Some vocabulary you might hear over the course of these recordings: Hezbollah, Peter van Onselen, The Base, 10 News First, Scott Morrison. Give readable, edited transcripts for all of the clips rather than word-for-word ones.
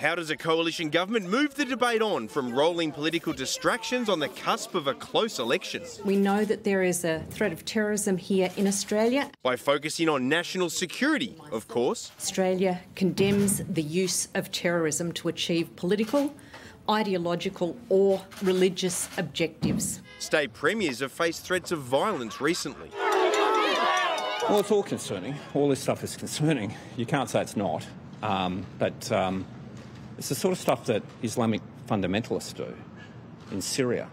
How does a coalition government move the debate on from rolling political distractions on the cusp of a close election? We know that there is a threat of terrorism here in Australia. By focusing on national security, of course. Australia condemns the use of terrorism to achieve political, ideological or religious objectives. State premiers have faced threats of violence recently. Well, it's all concerning. All this stuff is concerning. You can't say it's not. It's the sort of stuff that Islamic fundamentalists do in Syria.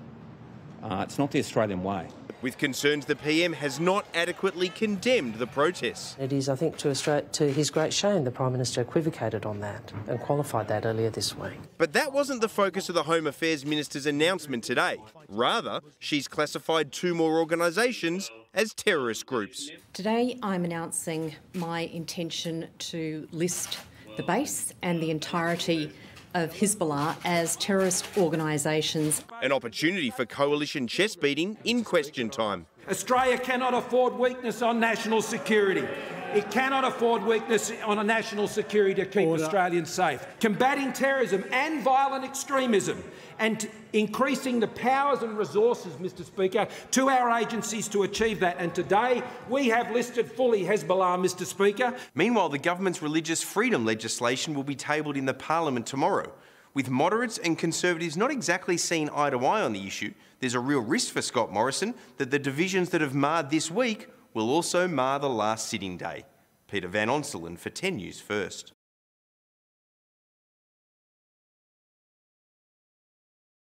It's not the Australian way. With concerns, the PM has not adequately condemned the protests. It is, I think, to his great shame, the Prime Minister equivocated on that and qualified that earlier this week. But that wasn't the focus of the Home Affairs Minister's announcement today. Rather, she's classified two more organisations as terrorist groups. Today, I'm announcing my intention to list The Base and the entirety of Hezbollah as terrorist organisations. An opportunity for coalition chest beating in question time. Australia cannot afford weakness on national security. It cannot afford weakness on national security to keep Australians safe. Combating terrorism and violent extremism and increasing the powers and resources, Mr Speaker, to our agencies to achieve that. And today we have listed fully Hezbollah, Mr Speaker. Meanwhile, the government's religious freedom legislation will be tabled in the parliament tomorrow. With moderates and conservatives not exactly seen eye to eye on the issue, there's a real risk for Scott Morrison that the divisions that have marred this week will also mar the last sitting day. Peter van Onselen for 10 News First.